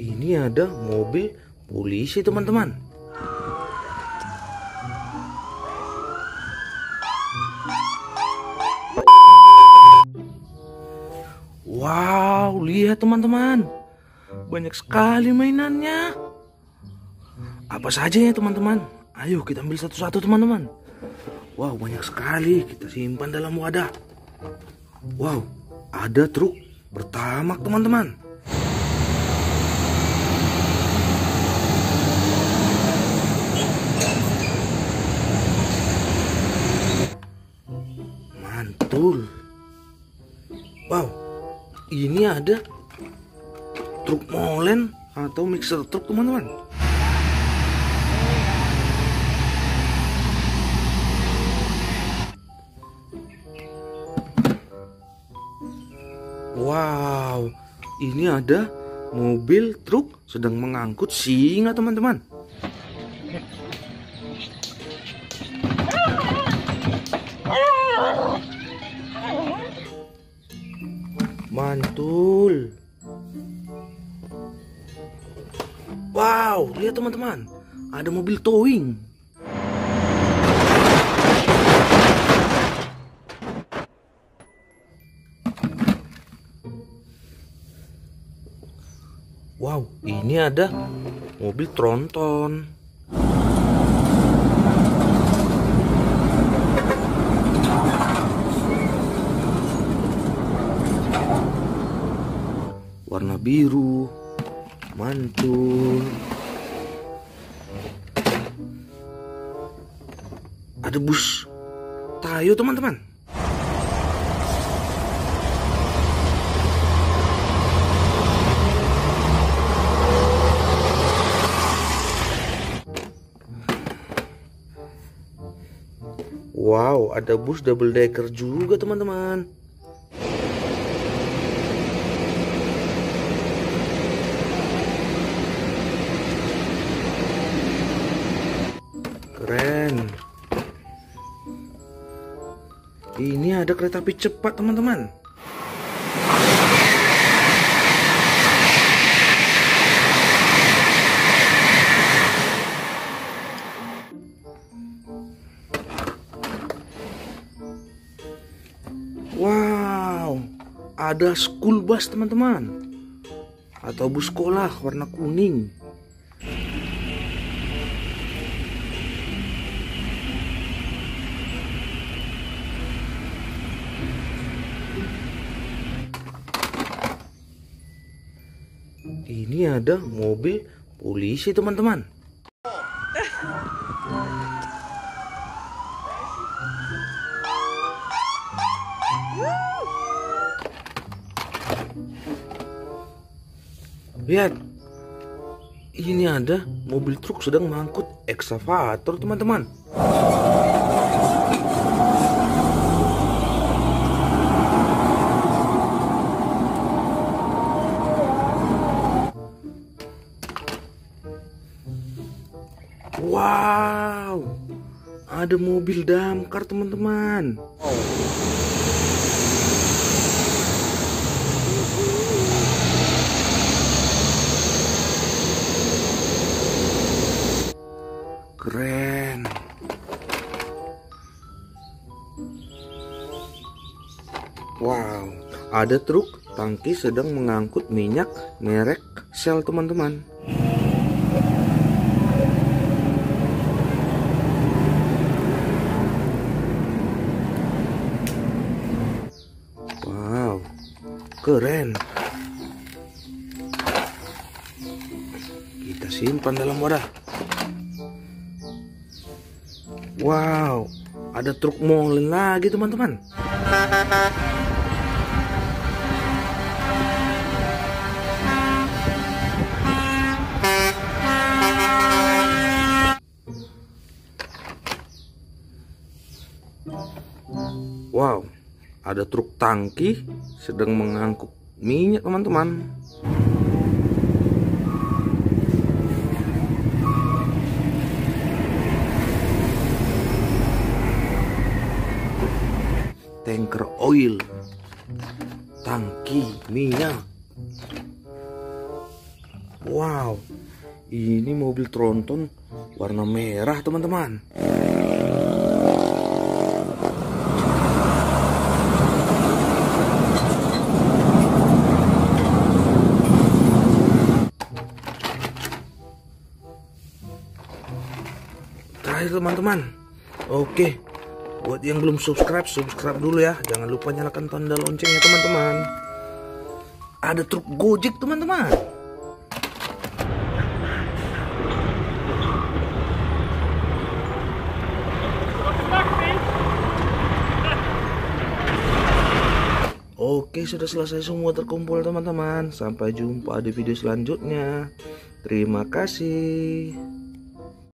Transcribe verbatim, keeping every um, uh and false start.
Ini ada mobil polisi, teman-teman. Wow, lihat teman-teman. Banyak sekali mainannya. Apa saja ya, teman-teman? Ayo kita ambil satu-satu, teman-teman. Wow, banyak sekali. Kita simpan dalam wadah. Wow, ada truk bertamak, teman-teman. Mantul. Wow, ini ada truk molen atau mixer truk, teman-teman. Wow, ini ada mobil truk sedang mengangkut singa, teman-teman. Mantul. Wow, lihat teman-teman, ada mobil towing. Wow, ini ada mobil tronton. Warna biru. Mantul. Ada bus Tayo, teman-teman. Wow, ada bus double decker juga, teman-teman. Keren. Ini ada kereta api cepat, teman-teman. Wow, ada school bus, teman-teman, atau bus sekolah warna kuning. Ini ada mobil polisi, teman-teman. Lihat, ini ada mobil truk sedang mengangkut ekskavator, teman-teman. Wow, ada mobil damkar, teman-teman. Keren. Wow, ada truk tangki sedang mengangkut minyak merek Shell, teman-teman. Wow, keren. Kita simpan dalam wadah. Wow, ada truk molen lagi, teman-teman. Wow, ada truk tangki sedang mengangkut minyak, teman-teman. Tanker oil, tangki minyak. Wow, ini mobil tronton warna merah teman-teman. Terakhir teman-teman, oke, buat yang belum subscribe, subscribe dulu ya. Jangan lupa nyalakan tanda loncengnya teman-teman. Ada truk Gojek teman-teman. Oke, sudah selesai semua terkumpul teman-teman. Sampai jumpa di video selanjutnya. Terima kasih.